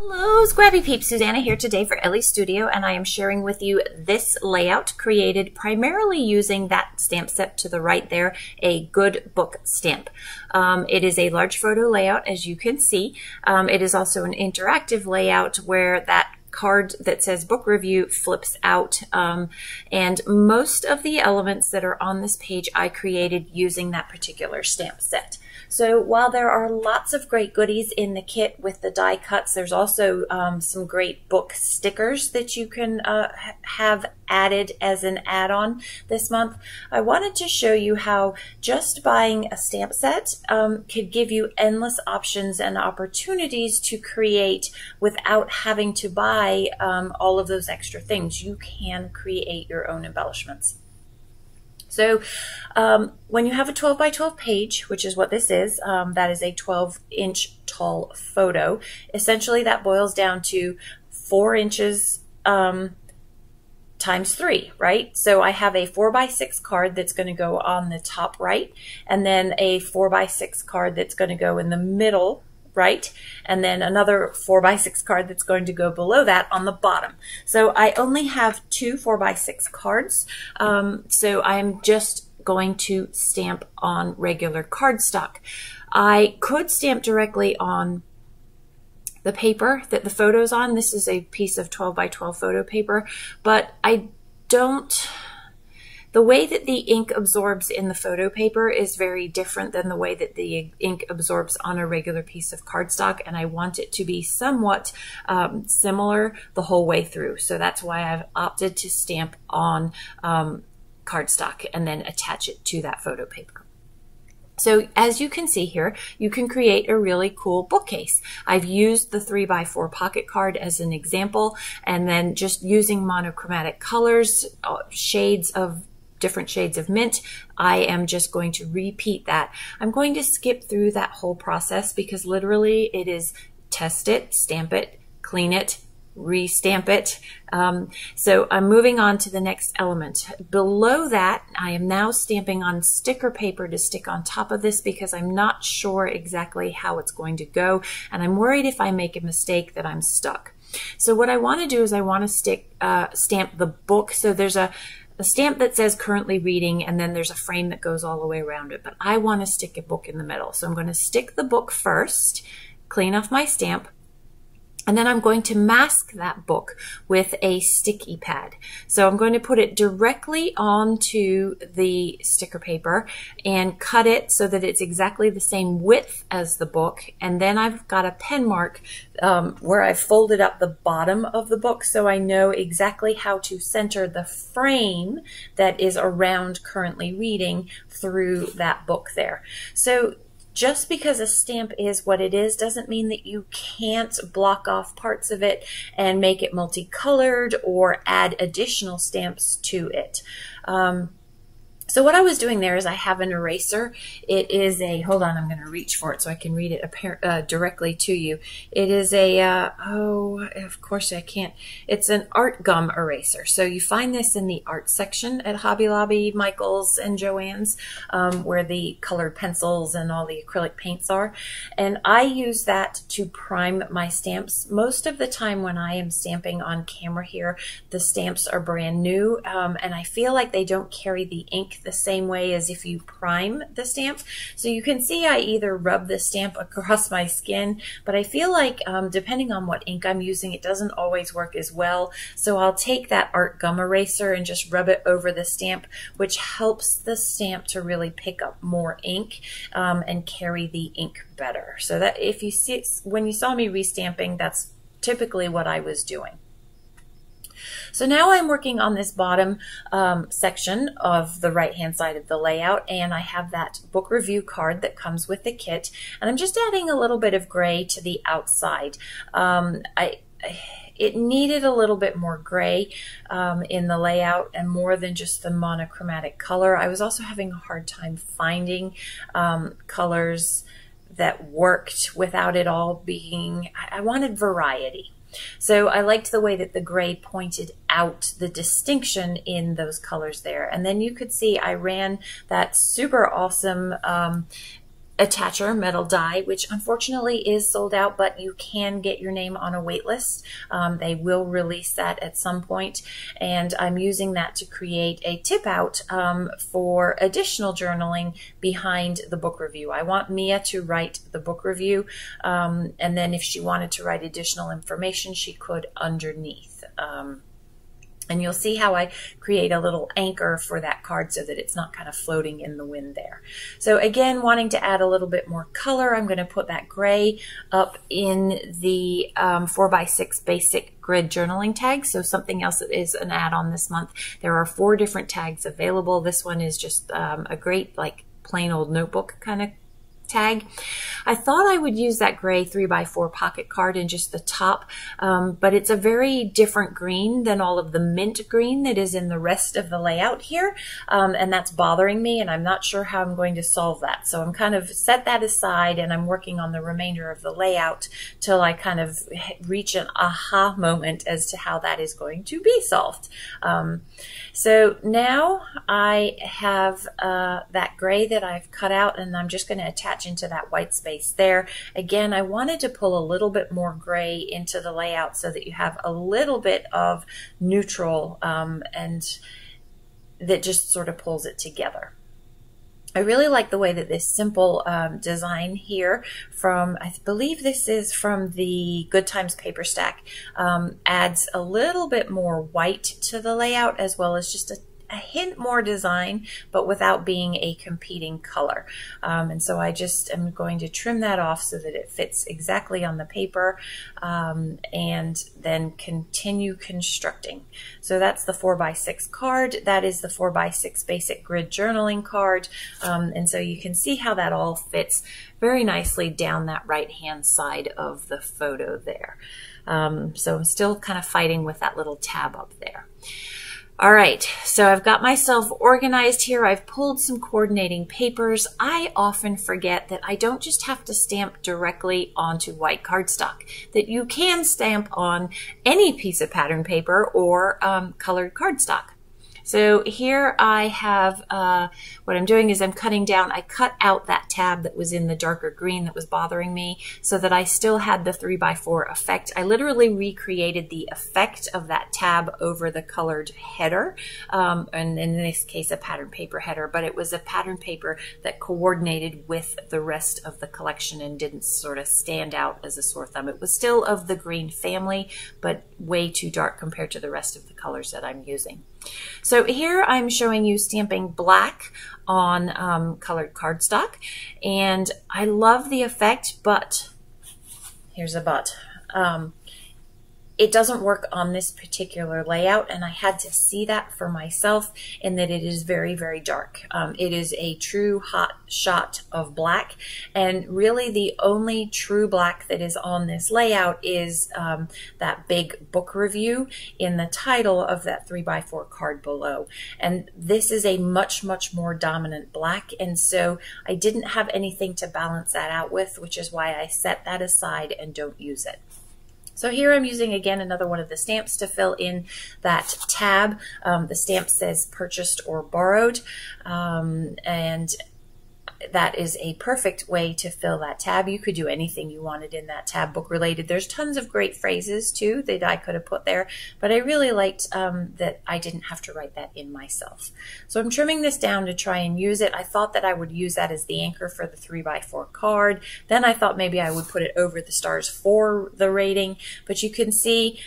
Hello Scrappy Peeps, Susanna here today for Elle's Studio, and I am sharing with you this layout created primarily using that stamp set to the right there, a good book stamp. It is a large photo layout, as you can see. It is also an interactive layout where that card that says book review flips out, and most of the elements that are on this page I created using that particular stamp set. So while there are lots of great goodies in the kit with the die cuts, there's also some great book stickers that you can have added as an add-on this month. I wanted to show you how just buying a stamp set could give you endless options and opportunities to create without having to buy all of those extra things. You can create your own embellishments. So when you have a 12 by 12 page, which is what this is, that is a 12-inch tall photo. Essentially, that boils down to 4 inches times 3, right? So I have a 4x6 card that's going to go on the top right, and then a 4x6 card that's going to go in the middle right, and then another 4x6 card that's going to go below that on the bottom. So I only have two 4x6 cards, so I'm just going to stamp on regular cardstock. I could stamp directly on the paper that the photo's on. This is a piece of 12 by 12 photo paper, but I don't. The way that the ink absorbs in the photo paper is very different than the way that the ink absorbs on a regular piece of cardstock, and I want it to be somewhat similar the whole way through. So that's why I've opted to stamp on cardstock and then attach it to that photo paper. So as you can see here, you can create a really cool bookcase. I've used the 3x4 pocket card as an example, and then just using monochromatic colors, different shades of mint, I am just going to repeat that. I'm going to skip through that whole process because literally it is test it, stamp it, clean it, restamp it. So I'm moving on to the next element. Below that, I am now stamping on sticker paper to stick on top of this because I'm not sure exactly how it's going to go, and I'm worried if I make a mistake that I'm stuck. So what I want to do is I want to stamp the book. So there's a stamp that says currently reading, and then there's a frame that goes all the way around it, but I want to stick a book in the middle. So I'm going to stick the book first, clean off my stamp, and then I'm going to mask that book with a sticky pad. So I'm going to put it directly onto the sticker paper and cut it so that it's exactly the same width as the book. And then I've got a pen mark where I've folded up the bottom of the book so I know exactly how to center the frame that is around currently reading through that book there. So just because a stamp is what it is doesn't mean that you can't block off parts of it and make it multicolored or add additional stamps to it. So what I was doing there is I have an eraser. It is a, hold on, I'm going to reach for it so I can read it directly to you. It is a, oh, of course I can't. It's an art gum eraser. So you find this in the art section at Hobby Lobby, Michael's, and Joann's, where the colored pencils and all the acrylic paints are. And I use that to prime my stamps. Most of the time when I am stamping on camera here, the stamps are brand new, and I feel like they don't carry the ink the same way as if you prime the stamp. So you can see I either rub the stamp across my skin, but I feel like depending on what ink I'm using, it doesn't always work as well. So I'll take that art gum eraser and just rub it over the stamp, which helps the stamp to really pick up more ink and carry the ink better. So that if you see, when you saw me restamping, that's typically what I was doing. So now I'm working on this bottom section of the right-hand side of the layout, and I have that book review card that comes with the kit, and I'm just adding a little bit of gray to the outside. It needed a little bit more gray in the layout and more than just the monochromatic color. I was also having a hard time finding colors that worked without it all being, I wanted variety. So I liked the way that the gray pointed out the distinction in those colors there. And then you could see I ran that super awesome attacher metal die, which unfortunately is sold out, but you can get your name on a wait list. They will release that at some point, and I'm using that to create a tip out for additional journaling behind the book review. I want Mia to write the book review, and then if she wanted to write additional information, she could underneath. And you'll see how I create a little anchor for that card so that it's not kind of floating in the wind there. So again, wanting to add a little bit more color, I'm going to put that gray up in the 4x6 basic grid journaling tag. So something else that is an add-on this month. There are 4 different tags available. This one is just a great, like, plain old notebook kind of tag. I thought I would use that gray 3x4 pocket card in just the top, but it's a very different green than all of the mint green that is in the rest of the layout here, and that's bothering me, and I'm not sure how I'm going to solve that. So I'm kind of set that aside, and I'm working on the remainder of the layout till I kind of reach an aha moment as to how that is going to be solved. So now I have that gray that I've cut out, and I'm just going to attach into that white space there. Again, I wanted to pull a little bit more gray into the layout so that you have a little bit of neutral, and that just sort of pulls it together. I really like the way that this simple design here from, I believe this is from the Good Times paper stack, adds a little bit more white to the layout, as well as just a hint more design, but without being a competing color. And so I just am going to trim that off so that it fits exactly on the paper, and then continue constructing. So that's the 4x6 card. That is the 4x6 basic grid journaling card. And so you can see how that all fits very nicely down that right-hand side of the photo there. So I'm still kind of fighting with that little tab up there. All right, so I've got myself organized here. I've pulled some coordinating papers. I often forget that I don't just have to stamp directly onto white cardstock, that you can stamp on any piece of pattern paper or colored cardstock. So here I have, what I'm doing is I'm cutting down. I cut out that tab that was in the darker green that was bothering me so that I still had the 3x4 effect. I literally recreated the effect of that tab over the colored header, and in this case, a pattern paper header, but it was a pattern paper that coordinated with the rest of the collection and didn't sort of stand out as a sore thumb. It was still of the green family, but way too dark compared to the rest of the colors that I'm using. So here I'm showing you stamping black on colored cardstock, and I love the effect, but here's a but. It doesn't work on this particular layout, and I had to see that for myself in that it is very, very dark. It is a true hot shot of black, and really the only true black that is on this layout is that big book review in the title of that 3x4 card below. And this is a much, much more dominant black, and so I didn't have anything to balance that out with, which is why I set that aside and don't use it. So here I'm using, again, another one of the stamps to fill in that tab. The stamp says purchased or borrowed, and that is a perfect way to fill that tab. You could do anything you wanted in that tab, book related. There's tons of great phrases too that I could have put there, but I really liked that I didn't have to write that in myself. So I'm trimming this down to try and use it. I thought that I would use that as the anchor for the 3x4 card. Then I thought maybe I would put it over the stars for the rating, but you can see,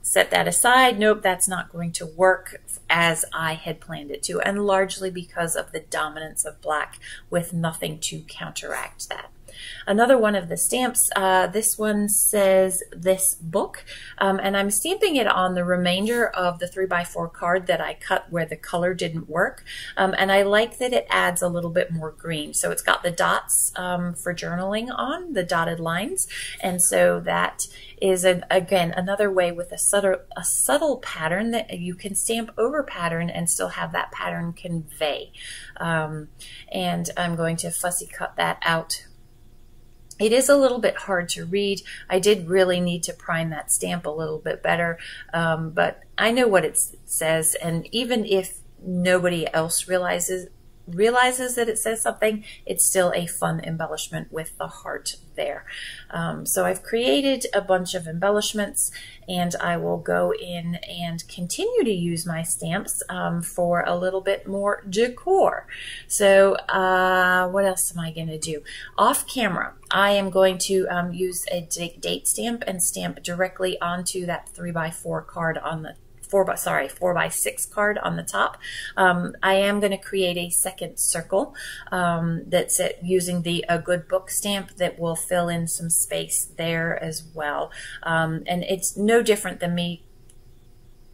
set that aside. Nope, that's not going to work as I had planned it to, and largely because of the dominance of black with nothing to counteract that. Another one of the stamps, this one says this book, and I'm stamping it on the remainder of the 3x4 card that I cut where the color didn't work, and I like that it adds a little bit more green. So it's got the dots for journaling on, the dotted lines, and so that is, again, another way with a subtle pattern that you can stamp over pattern and still have that pattern convey. And I'm going to fussy cut that out. It is a little bit hard to read. I did really need to prime that stamp a little bit better, but I know what it says, and even if nobody else realizes realizes that it says something, it's still a fun embellishment with the heart there. So I've created a bunch of embellishments, and I will go in and continue to use my stamps for a little bit more decor. So what else am I going to do? Off camera, I am going to use a date stamp and stamp directly onto that 3x4 card on the 4x6 card on the top. I am going to create a second circle that's using the A Good Book stamp that will fill in some space there as well. And it's no different than me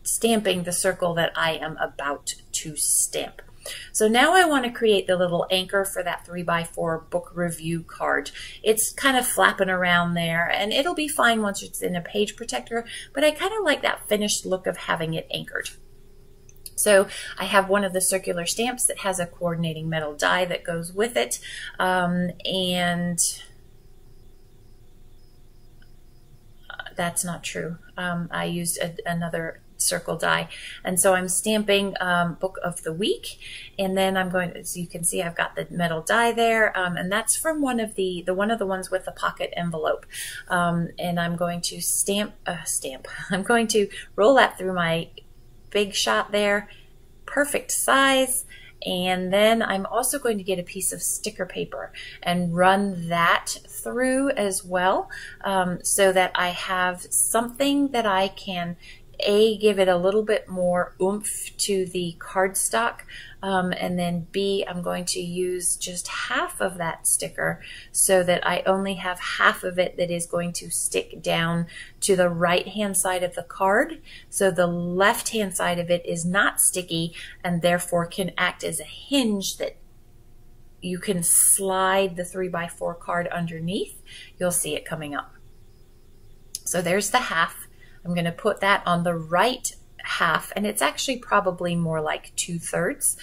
stamping the circle that I am about to stamp. So now I want to create the little anchor for that 3x4 book review card. It's kind of flapping around there, and it'll be fine once it's in a page protector, but I kind of like that finished look of having it anchored. So I have one of the circular stamps that has a coordinating metal die that goes with it, and that's not true. I used another circle die, and so I'm stamping book of the week, and then I'm going, as you can see, I've got the metal die there, and that's from one of the ones with the pocket envelope, and I'm going to roll that through my big shot there, perfect size. And then I'm also going to get a piece of sticker paper and run that through as well, so that I have something that I can give it a little bit more oomph to the cardstock, and then B, I'm going to use just half of that sticker so that I only have half of it that is going to stick down to the right-hand side of the card, so the left-hand side of it is not sticky and therefore can act as a hinge that you can slide the 3x4 card underneath. You'll see it coming up. So there's the half. I'm going to put that on the right half, and it's actually probably more like 2/3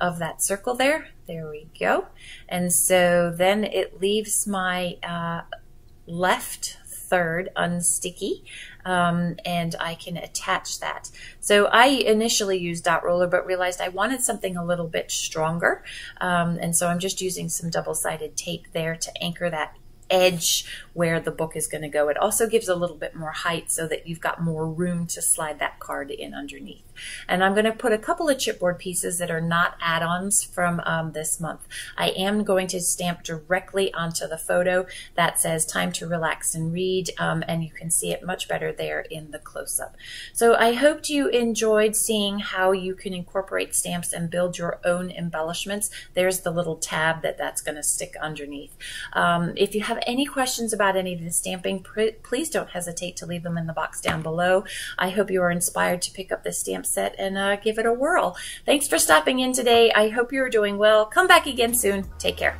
of that circle there. There we go. And so then it leaves my left third unsticky, and I can attach that. So I initially used dot roller, but realized I wanted something a little bit stronger. And so I'm just using some double-sided tape there to anchor that edge where the book is going to go. It also gives a little bit more height so that you've got more room to slide that card in underneath. And I'm going to put a couple of chipboard pieces that are not add-ons from this month. I am going to stamp directly onto the photo that says "Time to Relax and Read," and you can see it much better there in the close-up. So I hoped you enjoyed seeing how you can incorporate stamps and build your own embellishments. There's the little tab that's going to stick underneath. If you have any questions about any of the stamping, please don't hesitate to leave them in the box down below. I hope you are inspired to pick up this stamp set and give it a whirl. Thanks for stopping in today. I hope you're doing well. Come back again soon. Take care.